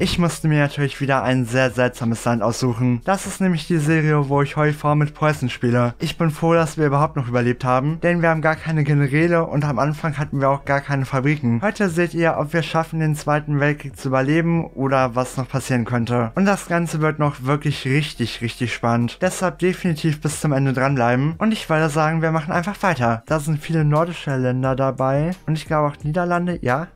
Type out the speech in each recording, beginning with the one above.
Ich musste mir natürlich wieder ein sehr seltsames Land aussuchen. Das ist nämlich die Serie, wo ich heute vor mit Preußen spiele. Ich bin froh, dass wir überhaupt noch überlebt haben, denn wir haben gar keine Generäle und am Anfang hatten wir auch gar keine Fabriken. Heute seht ihr, ob wir schaffen, den Zweiten Weltkrieg zu überleben oder was noch passieren könnte. Und das Ganze wird noch wirklich richtig spannend. Deshalb definitiv bis zum Ende dranbleiben. Und ich würde sagen, wir machen einfach weiter. Da sind viele nordische Länder dabei und ich glaube auch Niederlande, ja,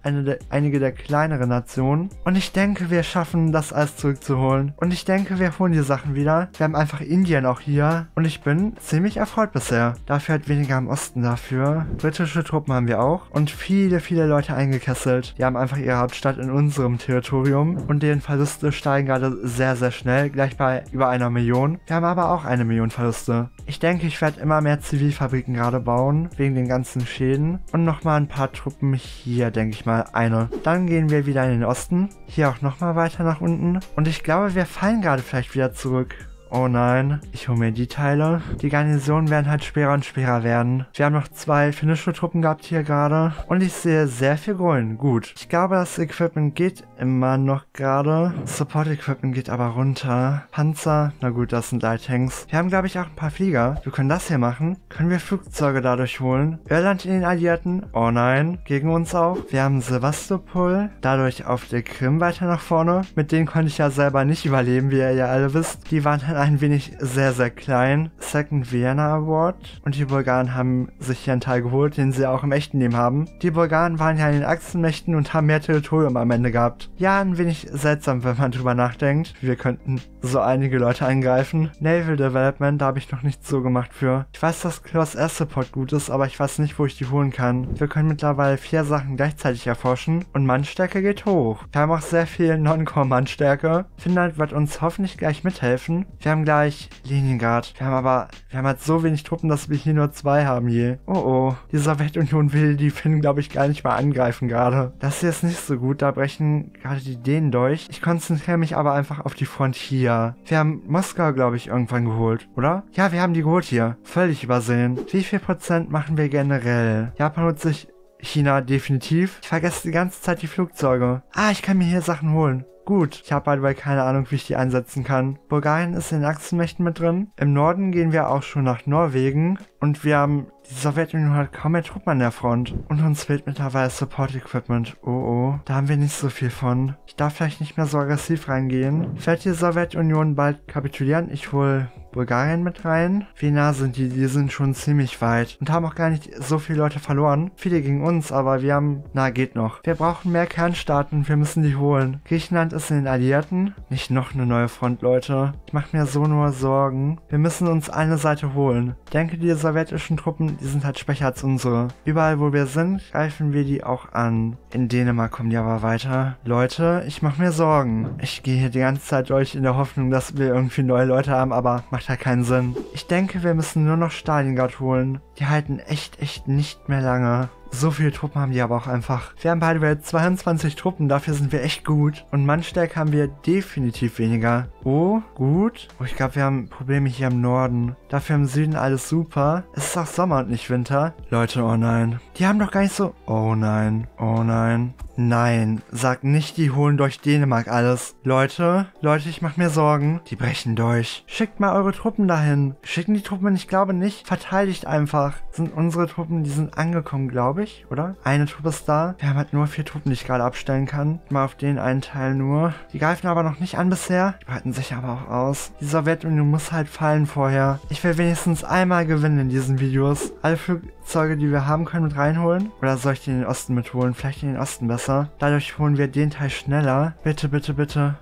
einige der kleineren Nationen. Und ich denke, wir schaffen das alles zurückzuholen. Und ich denke, wir holen die Sachen wieder. Wir haben einfach Indien auch hier und ich bin ziemlich erfreut bisher. Dafür hat weniger am Osten dafür. Britische Truppen haben wir auch und viele Leute eingekesselt. Die haben einfach ihre Hauptstadt in unserem Territorium und deren Verluste steigen gerade sehr schnell, gleich bei über 1 Million. Wir haben aber auch 1 Million Verluste. Ich denke, ich werde immer mehr Zivilfabriken gerade bauen, wegen den ganzen Schäden. Und nochmal ein paar Truppen hier, denke ich mal, eine. Dann gehen wir wieder in den Osten, hier auch nochmal weiter nach unten. Und ich glaube, wir fallen gerade vielleicht wieder zurück. Oh nein, ich hole mir die Teile. Die Garnisonen werden halt schwerer und schwerer werden. Wir haben noch 2 finnische Truppen gehabt hier gerade. Und ich sehe sehr viel Grün. Gut. Ich glaube, das Equipment geht immer noch gerade. Support Equipment geht aber runter. Panzer. Na gut, das sind Light Tanks. Wir haben, glaube ich, auch ein paar Flieger. Wir können das hier machen. Können wir Flugzeuge dadurch holen? Irland in den Alliierten. Oh nein. Gegen uns auch. Wir haben Sevastopol. Dadurch auf der Krim weiter nach vorne. Mit denen konnte ich ja selber nicht überleben, wie ihr ja alle wisst. Die waren halt ein wenig sehr klein. Second Vienna Award. Und die Bulgaren haben sich hier einen Teil geholt, den sie auch im echten Leben haben. Die Bulgaren waren ja in den Achsenmächten und haben mehr Territorium am Ende gehabt. Ja, ein wenig seltsam, wenn man drüber nachdenkt. Wir könnten so einige Leute angreifen. Naval Development, da habe ich noch nichts so gemacht für. Ich weiß, dass Close Air Support gut ist, aber ich weiß nicht, wo ich die holen kann. Wir können mittlerweile 4 Sachen gleichzeitig erforschen und Mannstärke geht hoch. Wir haben auch sehr viel Non-Core Mannstärke. Finnland wird uns hoffentlich gleich mithelfen. Wir haben gleich Leningrad. Wir haben halt so wenig Truppen, dass wir hier nur 2 haben je. Oh oh. Die Sowjetunion will die Finnen, glaube ich, gar nicht mal angreifen gerade. Das hier ist nicht so gut. Da brechen gerade die Dänen durch. Ich konzentriere mich aber einfach auf die Front hier. Wir haben Moskau, glaube ich, irgendwann geholt, oder? Ja, wir haben die geholt hier. Völlig übersehen. Wie viel Prozent machen wir generell? Japan holt sich China definitiv. Ich vergesse die ganze Zeit die Flugzeuge. Ah, ich kann mir hier Sachen holen. Gut, ich habe halt keine Ahnung, wie ich die einsetzen kann. Bulgarien ist in den Achsenmächten mit drin. Im Norden gehen wir auch schon nach Norwegen. Und wir haben... Die Sowjetunion hat kaum mehr Truppen an der Front. Und uns fehlt mittlerweile Support Equipment. Oh oh, da haben wir nicht so viel von. Ich darf vielleicht nicht mehr so aggressiv reingehen. Wird die Sowjetunion bald kapitulieren? Ich hole Bulgarien mit rein. Wie nah sind die? Die sind schon ziemlich weit. Und haben auch gar nicht so viele Leute verloren. Viele gegen uns, aber wir haben... Na, geht noch. Wir brauchen mehr Kernstaaten. Wir müssen die holen. Griechenland ist in den Alliierten. Nicht noch eine neue Front, Leute. Ich mache mir so nur Sorgen. Wir müssen uns eine Seite holen. Ich denke, die sowjetischen Truppen... Die sind halt schwächer als unsere. Überall, wo wir sind, greifen wir die auch an. In Dänemark kommen die aber weiter. Leute, ich mache mir Sorgen. Ich gehe hier die ganze Zeit durch in der Hoffnung, dass wir irgendwie neue Leute haben, aber macht halt keinen Sinn. Ich denke, wir müssen nur noch Stalingrad holen. Die halten echt nicht mehr lange. So viele Truppen haben die aber auch einfach. Wir haben beide 22 Truppen, dafür sind wir echt gut. Und Mannstärke haben wir definitiv weniger. Oh, gut. Oh, ich glaube, wir haben Probleme hier im Norden. Dafür im Süden alles super. Es ist auch Sommer und nicht Winter. Leute, oh nein. Die haben doch gar nicht so... Oh nein, oh nein. Nein, sag nicht, die holen durch Dänemark alles. Leute, ich mache mir Sorgen. Die brechen durch. Schickt mal eure Truppen dahin. Schicken die Truppen, ich glaube nicht. Verteidigt einfach. Sind unsere Truppen, die sind angekommen, glaube ich, oder? Eine Truppe ist da. Wir haben halt nur 4 Truppen, die ich gerade abstellen kann. Mal auf den einen Teil nur. Die greifen aber noch nicht an bisher. Die breiten sich aber auch aus. Die Sowjetunion muss halt fallen vorher. Ich will wenigstens einmal gewinnen in diesen Videos. Alle Flugzeuge, die wir haben, können mit reinholen. Oder soll ich die in den Osten mitholen? Vielleicht in den Osten besser. Dadurch holen wir den Teil schneller. Bitte.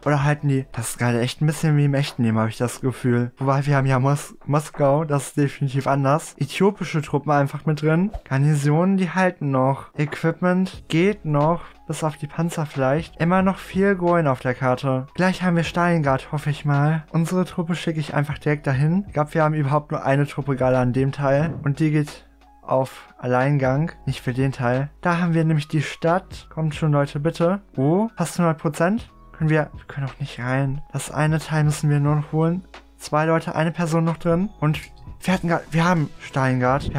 Oder halten die... Das ist gerade echt ein bisschen wie im echten Leben, habe ich das Gefühl. Wobei, wir haben ja Moskau. Das ist definitiv anders. Äthiopische Truppen einfach mit drin. Garnisonen, die halten noch. Equipment geht noch. Bis auf die Panzer vielleicht. Immer noch viel Grün auf der Karte. Gleich haben wir Stalingrad, hoffe ich mal. Unsere Truppe schicke ich einfach direkt dahin. Ich glaube, wir haben überhaupt nur eine Truppe gerade an dem Teil. Und die geht... auf Alleingang. Nicht für den Teil. Da haben wir nämlich die Stadt. Kommt schon, Leute, bitte. Oh, fast 100%. Wir können auch nicht rein. Das eine Teil müssen wir nur noch holen. 2 Leute, eine Person noch drin. Und Wir haben Steingart.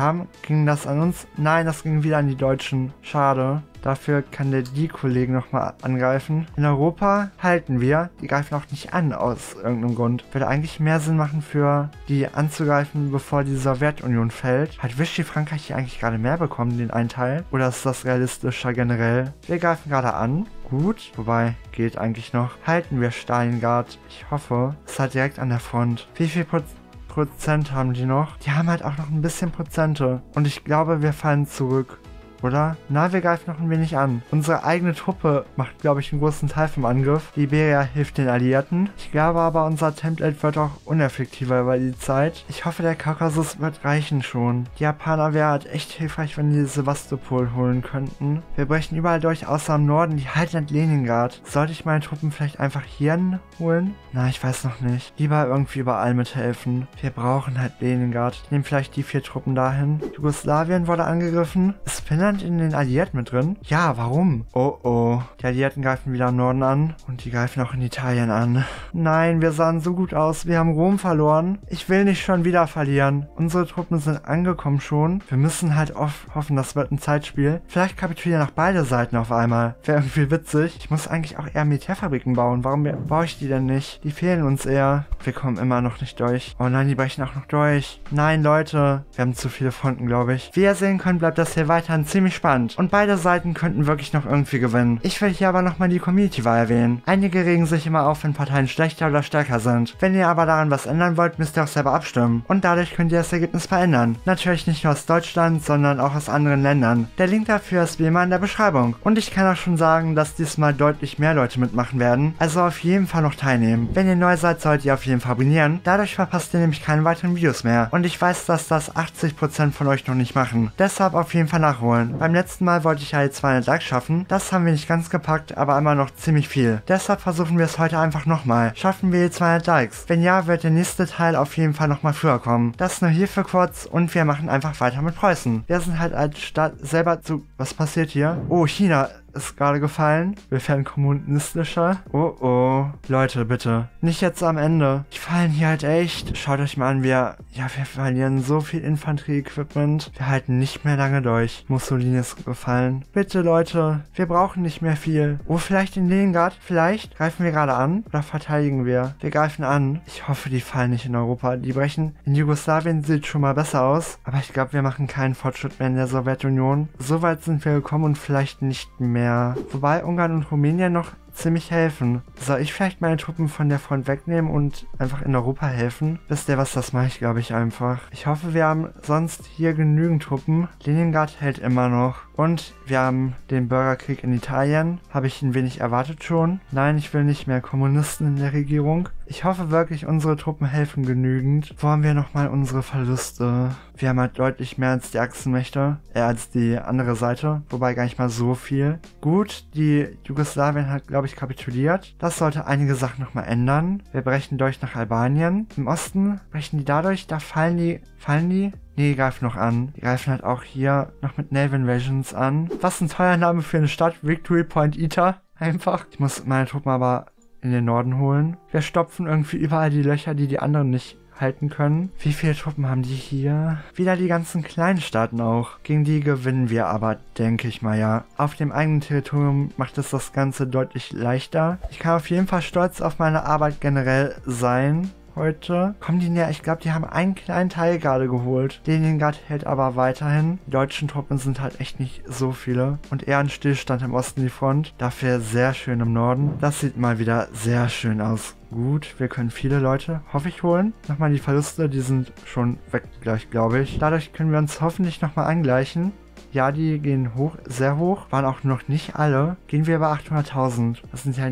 Ging das an uns? Nein, das ging wieder an die Deutschen. Schade. Dafür kann der Die-Kollege nochmal angreifen. In Europa halten wir. Die greifen auch nicht an aus irgendeinem Grund. Würde eigentlich mehr Sinn machen für die anzugreifen, bevor die Sowjetunion fällt. Hat Vichy Frankreich hier eigentlich gerade mehr bekommen, den einen Teil? Oder ist das realistischer generell? Wir greifen gerade an. Gut, wobei geht eigentlich noch. Halten wir Steingart. Ich hoffe, es hat direkt an der Front. Wie viel Prozent haben die noch? Die haben halt auch noch ein bisschen Prozente. Und ich glaube, wir fallen zurück. Oder? Na, wir greifen noch ein wenig an. Unsere eigene Truppe macht, glaube ich, einen großen Teil vom Angriff. Liberia hilft den Alliierten. Ich glaube aber, unser Template wird auch uneffektiver über die Zeit. Ich hoffe, der Kaukasus wird reichen schon. Die Japaner wäre halt echt hilfreich, wenn die Sevastopol holen könnten. Wir brechen überall durch, außer im Norden, die halten an Leningrad. Sollte ich meine Truppen vielleicht einfach hier holen? Na, ich weiß noch nicht. Lieber irgendwie überall mithelfen. Wir brauchen halt Leningrad. Nehmen vielleicht die 4 Truppen dahin. Jugoslawien wurde angegriffen. Ist Finnland in den Alliierten mit drin? Ja, warum? Oh, oh. Die Alliierten greifen wieder im Norden an. Und die greifen auch in Italien an. Nein, wir sahen so gut aus. Wir haben Rom verloren. Ich will nicht schon wieder verlieren. Unsere Truppen sind angekommen schon. Wir müssen halt hoffen, das wird ein Zeitspiel. Vielleicht kapitulieren auch beide Seiten auf einmal. Wäre irgendwie witzig. Ich muss eigentlich auch eher Militärfabriken bauen. Warum baue ich die denn nicht? Die fehlen uns eher. Wir kommen immer noch nicht durch. Oh nein, die brechen auch noch durch. Nein, Leute. Wir haben zu viele Fronten, glaube ich. Wie ihr sehen könnt, bleibt das hier weiterhin ziemlich spannend und beide Seiten könnten wirklich noch irgendwie gewinnen. Ich will hier aber nochmal die Community-Wahl erwähnen. Einige regen sich immer auf, wenn Parteien schlechter oder stärker sind. Wenn ihr aber daran was ändern wollt, müsst ihr auch selber abstimmen und dadurch könnt ihr das Ergebnis verändern. Natürlich nicht nur aus Deutschland, sondern auch aus anderen Ländern. Der Link dafür ist wie immer in der Beschreibung und ich kann auch schon sagen, dass diesmal deutlich mehr Leute mitmachen werden, also auf jeden Fall noch teilnehmen. Wenn ihr neu seid, solltet ihr auf jeden Fall abonnieren, dadurch verpasst ihr nämlich keine weiteren Videos mehr und ich weiß, dass das 80% von euch noch nicht machen. Deshalb auf jeden Fall nachholen. Beim letzten Mal wollte ich ja jetzt 200 Likes schaffen. Das haben wir nicht ganz gepackt, aber immer noch ziemlich viel. Deshalb versuchen wir es heute einfach nochmal. Schaffen wir die 200 Likes? Wenn ja, wird der nächste Teil auf jeden Fall nochmal früher kommen. Das nur hier für kurz und wir machen einfach weiter mit Preußen. Wir sind halt als Stadt selber zu... Was passiert hier? Oh, China ist gerade gefallen. Wir werden kommunistischer. Oh, oh. Leute, bitte. Nicht jetzt am Ende. Die fallen hier halt echt. Schaut euch mal an, wir verlieren so viel Infanterie-Equipment. Wir halten nicht mehr lange durch. Mussolini ist gefallen. Bitte, Leute. Wir brauchen nicht mehr viel. Oh, vielleicht in Leningrad? Vielleicht? Greifen wir gerade an? Oder verteidigen wir? Wir greifen an. Ich hoffe, die fallen nicht in Europa. Die brechen. In Jugoslawien sieht schon mal besser aus. Aber ich glaube, wir machen keinen Fortschritt mehr in der Sowjetunion. So weit sind wir gekommen und vielleicht nicht mehr. Wobei Ungarn und Rumänien noch ziemlich helfen. Soll ich vielleicht meine Truppen von der Front wegnehmen und einfach in Europa helfen? Wisst ihr was, das mache ich glaube ich einfach. Ich hoffe, wir haben sonst hier genügend Truppen. Leningrad hält immer noch. Und wir haben den Bürgerkrieg in Italien. Habe ich ein wenig erwartet schon. Nein, ich will nicht mehr Kommunisten in der Regierung. Ich hoffe wirklich, unsere Truppen helfen genügend. Wo haben wir nochmal unsere Verluste? Wir haben halt deutlich mehr als die Achsenmächte. Als die andere Seite. Wobei gar nicht mal so viel. Gut, die Jugoslawien hat glaube ich kapituliert. Das sollte einige Sachen nochmal ändern. Wir brechen durch nach Albanien. Im Osten brechen die dadurch, da fallen die? Nee, die greifen noch an. Die greifen halt auch hier noch mit Naval Invasions an. Was ein teurer Name für eine Stadt. Victory Point Ita. Einfach. Ich muss meine Truppen aber in den Norden holen. Wir stopfen irgendwie überall die Löcher, die die anderen nicht halten können. Wie viele Truppen haben die hier? Wieder die ganzen kleinen Staaten auch. Gegen die gewinnen wir aber, denke ich mal, ja. Auf dem eigenen Territorium macht es das Ganze deutlich leichter. Ich kann auf jeden Fall stolz auf meine Arbeit generell sein. Heute kommen die näher. Ich glaube, die haben einen kleinen Teil gerade geholt. Leningrad hält aber weiterhin. Die deutschen Truppen sind halt echt nicht so viele. Und eher ein Stillstand im Osten die Front. Dafür sehr schön im Norden. Das sieht mal wieder sehr schön aus. Gut, wir können viele Leute, hoffe ich, holen. Nochmal die Verluste, die sind schon weg gleich, glaube ich. Dadurch können wir uns hoffentlich nochmal angleichen. Ja, die gehen hoch, sehr hoch. Waren auch noch nicht alle. Gehen wir über 800.000. Das sind ja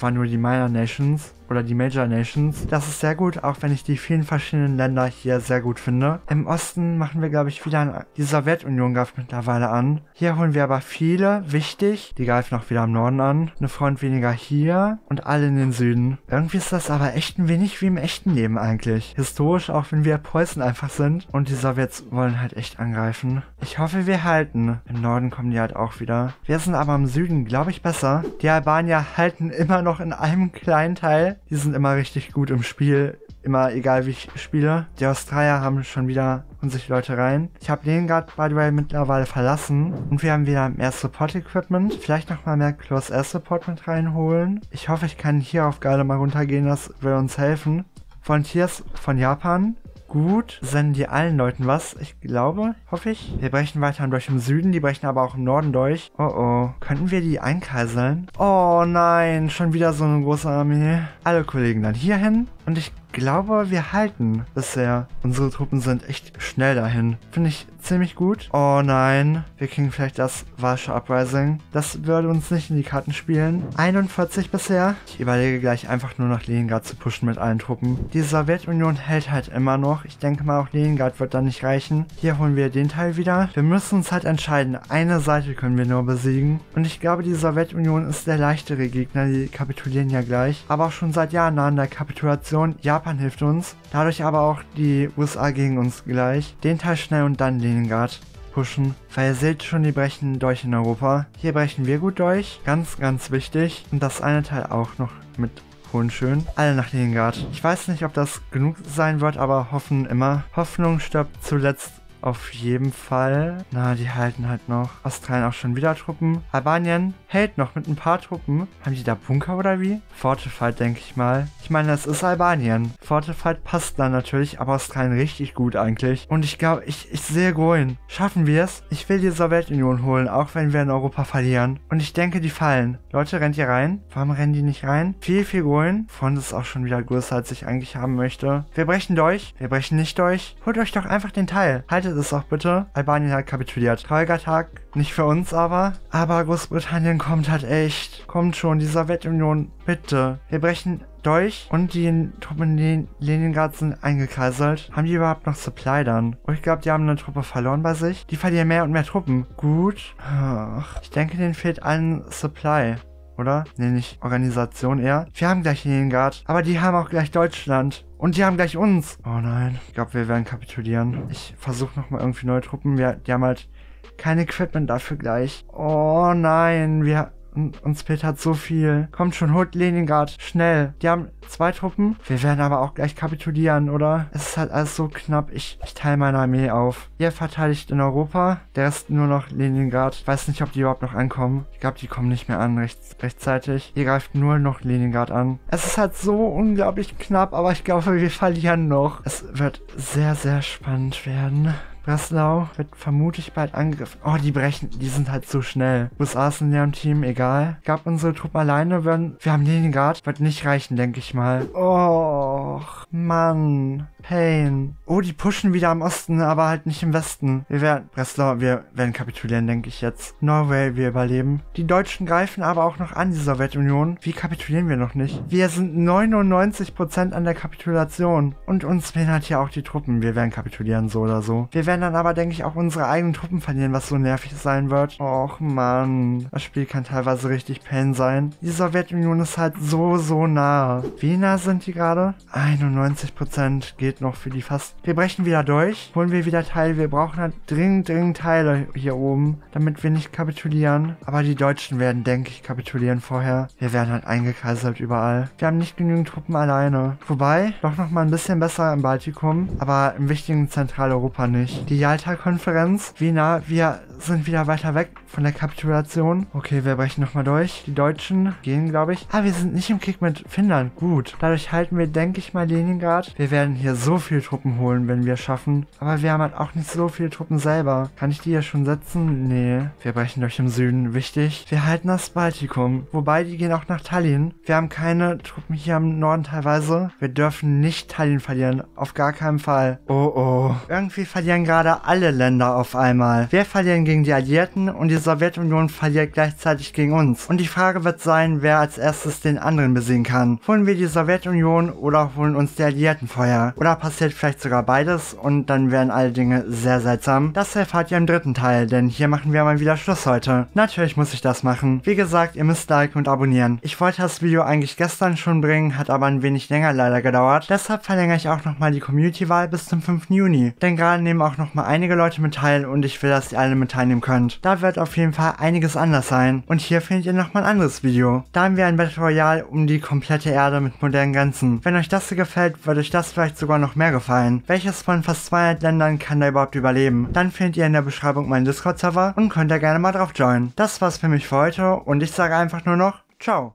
waren nur die Minor Nations oder die Major Nations. Das ist sehr gut, auch wenn ich die vielen verschiedenen Länder hier sehr gut finde. Im Osten machen wir, glaube ich, wieder die Sowjetunion greift mittlerweile an. Hier holen wir aber viele, wichtig. Die greifen auch wieder im Norden an. Eine Front weniger hier und alle in den Süden. Irgendwie ist das aber echt ein wenig wie im echten Leben eigentlich. Historisch, auch wenn wir Preußen einfach sind. Und die Sowjets wollen halt echt angreifen. Ich hoffe, wir halten. Im Norden kommen die halt auch wieder. Wir sind aber im Süden, glaube ich, besser. Die Albanier halten immer noch in einem kleinen Teil. Türkei. Die sind immer richtig gut im Spiel, immer egal wie ich spiele. Die Australier haben schon wieder unsichtbare Leute rein. Ich habe Leningrad, by the way, mittlerweile verlassen und wir haben wieder mehr Support-Equipment. Vielleicht nochmal mehr Close-Air-Support mit reinholen. Ich hoffe, ich kann hier auf Garde mal runtergehen, das will uns helfen. Volunteers von Japan. Gut, senden die allen Leuten was, ich glaube, hoffe ich. Wir brechen weiterhin durch im Süden, die brechen aber auch im Norden durch. Oh oh, könnten wir die einkreiseln? Oh nein, schon wieder so eine große Armee. Alle Kollegen dann hierhin und ich glaube, wir halten bisher. Unsere Truppen sind echt schnell dahin, finde ich ziemlich gut. Oh nein, wir kriegen vielleicht das Warschauer Uprising. Das würde uns nicht in die Karten spielen. 41 bisher. Ich überlege gleich einfach nur nach Leningrad zu pushen mit allen Truppen. Die Sowjetunion hält halt immer noch. Ich denke mal, auch Leningrad wird dann nicht reichen. Hier holen wir den Teil wieder. Wir müssen uns halt entscheiden. Eine Seite können wir nur besiegen. Und ich glaube, die Sowjetunion ist der leichtere Gegner. Die kapitulieren ja gleich. Aber auch schon seit Jahren nach der Kapitulation. Japan hilft uns. Dadurch aber auch die USA gegen uns gleich. Den Teil schnell und dann Leningrad pushen, weil ihr seht schon, die brechen durch in Europa. Hier brechen wir gut durch, ganz wichtig. Und das eine Teil auch noch mit holen schön. Alle nach Leningrad. Ich weiß nicht, ob das genug sein wird, aber hoffen immer. Hoffnung stirbt zuletzt auf jeden Fall. Na, die halten halt noch. Australien auch schon wieder Truppen. Albanien hält noch mit ein paar Truppen. Haben die da Bunker oder wie? Fortified, denke ich mal. Ich meine, das ist Albanien. Fortified passt da natürlich, aber Australien richtig gut eigentlich. Und ich glaube, ich sehe grün. Schaffen wir es? Ich will die Sowjetunion holen, auch wenn wir in Europa verlieren. Und ich denke, die fallen. Leute, rennt ihr rein? Warum rennen die nicht rein? Viel grün. Front ist auch schon wieder größer, als ich eigentlich haben möchte. Wir brechen durch. Wir brechen nicht durch. Holt euch doch einfach den Teil. Haltet es auch bitte. Albanien hat kapituliert. Trauriger Tag. Nicht für uns aber. Aber Großbritannien kommt halt echt. Kommt schon, die Sowjetunion. Bitte. Wir brechen durch und die Truppen in Leningrad sind eingekreiselt. Haben die überhaupt noch Supply dann? Oh, ich glaube, die haben eine Truppe verloren bei sich. Die verlieren mehr und mehr Truppen. Gut. Ich denke, denen fehlt ein Supply. Oder? Nee, nicht Organisation eher. Wir haben gleich Leningrad. Aber die haben auch gleich Deutschland. Und die haben gleich uns. Oh nein. Ich glaube, wir werden kapitulieren. Ich versuche nochmal irgendwie neue Truppen. Die haben halt kein Equipment dafür gleich. Oh nein, uns fehlt halt so viel. Kommt schon, holt Leningrad. Schnell. Die haben 2 Truppen. Wir werden aber auch gleich kapitulieren, oder? Es ist halt alles so knapp. Ich teile meine Armee auf. Ihr verteidigt in Europa. Der Rest nur noch Leningrad. Ich weiß nicht, ob die überhaupt noch ankommen. Ich glaube, die kommen nicht mehr an rechtzeitig. Ihr greift nur noch Leningrad an. Es ist halt so unglaublich knapp, aber ich glaube, wir verlieren noch. Es wird sehr spannend werden. Breslau wird vermutlich bald angegriffen. Oh, die sind halt so schnell. USA sind ja im Team, egal. Gab unsere Truppen alleine, wir haben Leningrad. Wird nicht reichen, denke ich mal. Oh, Mann. Pain. Oh, die pushen wieder am Osten, aber halt nicht im Westen. Breslau, wir werden kapitulieren, denke ich jetzt. Norway, wir überleben. Die Deutschen greifen aber auch noch an, die Sowjetunion. Wie kapitulieren wir noch nicht? Wir sind 99% an der Kapitulation. Und uns fehlen halt hier auch die Truppen. Wir werden kapitulieren, so oder so. Wir werden dann aber, denke ich, auch unsere eigenen Truppen verlieren, was so nervig sein wird. Och, Mann. Das Spiel kann teilweise richtig pain sein. Die Sowjetunion ist halt so nah. Wie nah sind die gerade? 91% geht noch für die fast. Wir brechen wieder durch. Holen wir wieder Teile. Wir brauchen halt dringend Teile hier oben, damit wir nicht kapitulieren. Aber die Deutschen werden, denke ich, kapitulieren vorher. Wir werden halt eingekreiselt überall. Wir haben nicht genügend Truppen alleine. Wobei, doch nochmal ein bisschen besser im Baltikum, aber im wichtigen Zentraleuropa nicht. Die Yalta-Konferenz. Wie nah wir sind wieder weiter weg von der Kapitulation. Okay, wir brechen nochmal durch. Die Deutschen gehen, glaube ich. Ah, wir sind nicht im Krieg mit Finnland. Gut. Dadurch halten wir, denke ich mal, Leningrad. Wir werden hier so viele Truppen holen, wenn wir es schaffen. Aber wir haben halt auch nicht so viele Truppen selber. Kann ich die hier schon setzen? Nee. Wir brechen durch im Süden. Wichtig. Wir halten das Baltikum. Wobei, die gehen auch nach Tallinn. Wir haben keine Truppen hier im Norden teilweise. Wir dürfen nicht Tallinn verlieren. Auf gar keinen Fall. Oh, oh. Irgendwie verlieren gerade alle Länder auf einmal. Wir verlieren gegen die Alliierten und die Sowjetunion verliert gleichzeitig gegen uns. Und die Frage wird sein, wer als erstes den anderen besiegen kann. Holen wir die Sowjetunion oder holen uns die Alliierten vorher? Oder passiert vielleicht sogar beides und dann wären alle Dinge sehr seltsam. Das erfahrt ihr im dritten Teil, denn hier machen wir mal wieder Schluss heute. Natürlich muss ich das machen. Wie gesagt, ihr müsst liken und abonnieren. Ich wollte das Video eigentlich gestern schon bringen, hat aber ein wenig länger leider gedauert. Deshalb verlängere ich auch nochmal die Community-Wahl bis zum 5. Juni. Denn gerade nehmen auch nochmal einige Leute mit teil und ich will, dass ihr alle mit teilnehmen könnt. Da wird auf jeden Fall einiges anders sein. Und hier findet ihr nochmal ein anderes Video. Da haben wir ein Battle Royale um die komplette Erde mit modernen Grenzen. Wenn euch das hier gefällt, würde euch das vielleicht sogar noch mehr gefallen. Welches von fast 200 Ländern kann da überhaupt überleben? Dann findet ihr in der Beschreibung meinen Discord-Server und könnt da gerne mal drauf joinen. Das war's für mich für heute und ich sage einfach nur noch, ciao!